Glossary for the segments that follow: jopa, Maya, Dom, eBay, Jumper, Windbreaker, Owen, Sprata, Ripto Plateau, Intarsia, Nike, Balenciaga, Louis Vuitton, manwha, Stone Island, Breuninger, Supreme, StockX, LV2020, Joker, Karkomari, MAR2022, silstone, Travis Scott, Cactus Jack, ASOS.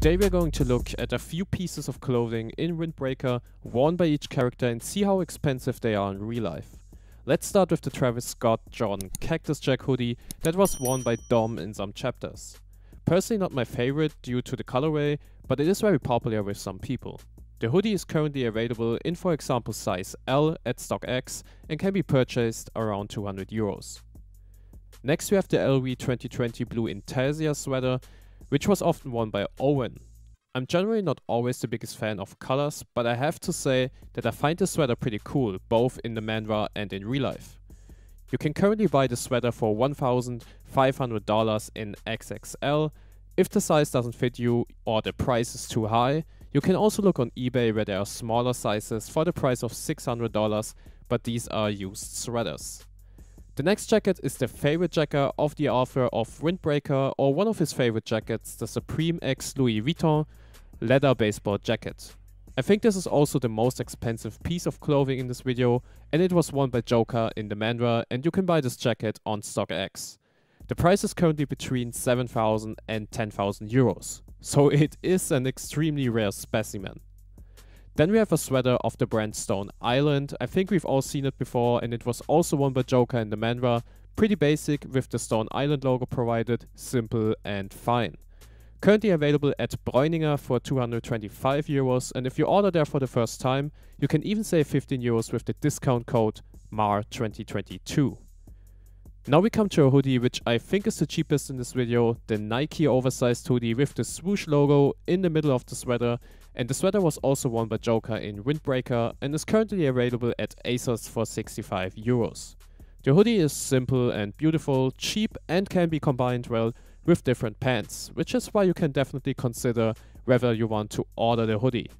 Today we're going to look at a few pieces of clothing in Windbreaker, worn by each character, and see how expensive they are in real life. Let's start with the Travis Scott John Cactus Jack hoodie that was worn by Dom in some chapters. Personally not my favorite due to the colorway, but it is very popular with some people. The hoodie is currently available in, for example, size L at StockX and can be purchased around €200. Next we have the LV2020 blue Intarsia sweater, which was often worn by Owen. I'm generally not always the biggest fan of colors, but I have to say that I find the sweater pretty cool, both in the manhwa and in real life. You can currently buy the sweater for $1,500 in XXL. If the size doesn't fit you or the price is too high, you can also look on eBay where there are smaller sizes for the price of $600, but these are used sweaters. The next jacket is the favorite jacket of the author of Windbreaker, or one of his favorite jackets, the Supreme X Louis Vuitton leather baseball jacket. I think this is also the most expensive piece of clothing in this video, and it was worn by Joker in the manhwa, and you can buy this jacket on StockX. The price is currently between €7,000 and €10,000, so it is an extremely rare specimen. Then we have a sweater of the brand Stone Island. I think we've all seen it before, and it was also worn by Joker in the manhwa. Pretty basic with the Stone Island logo provided, simple and fine. Currently available at Breuninger for €225, and if you order there for the first time, you can even save €15 with the discount code MAR2022. Now we come to a hoodie which I think is the cheapest in this video, the Nike oversized hoodie with the swoosh logo in the middle of the sweater. And the sweater was also worn by Joker in Windbreaker and is currently available at ASOS for €65. The hoodie is simple and beautiful, cheap, and can be combined well with different pants, which is why you can definitely consider whether you want to order the hoodie.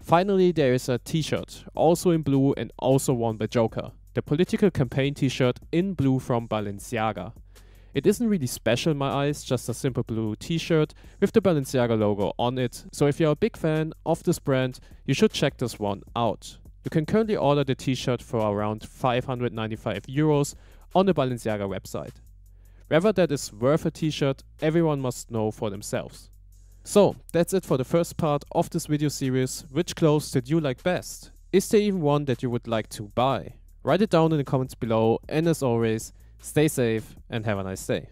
Finally, there is a t-shirt, also in blue and also worn by Joker, the political campaign t-shirt in blue from Balenciaga. It isn't really special in my eyes, just a simple blue t-shirt with the Balenciaga logo on it, so if you're a big fan of this brand, you should check this one out. You can currently order the t-shirt for around €595 on the Balenciaga website. Whether that is worth a t-shirt, everyone must know for themselves. So, that's it for the first part of this video series. Which clothes did you like best? Is there even one that you would like to buy? Write it down in the comments below, and as always, stay safe and have a nice day.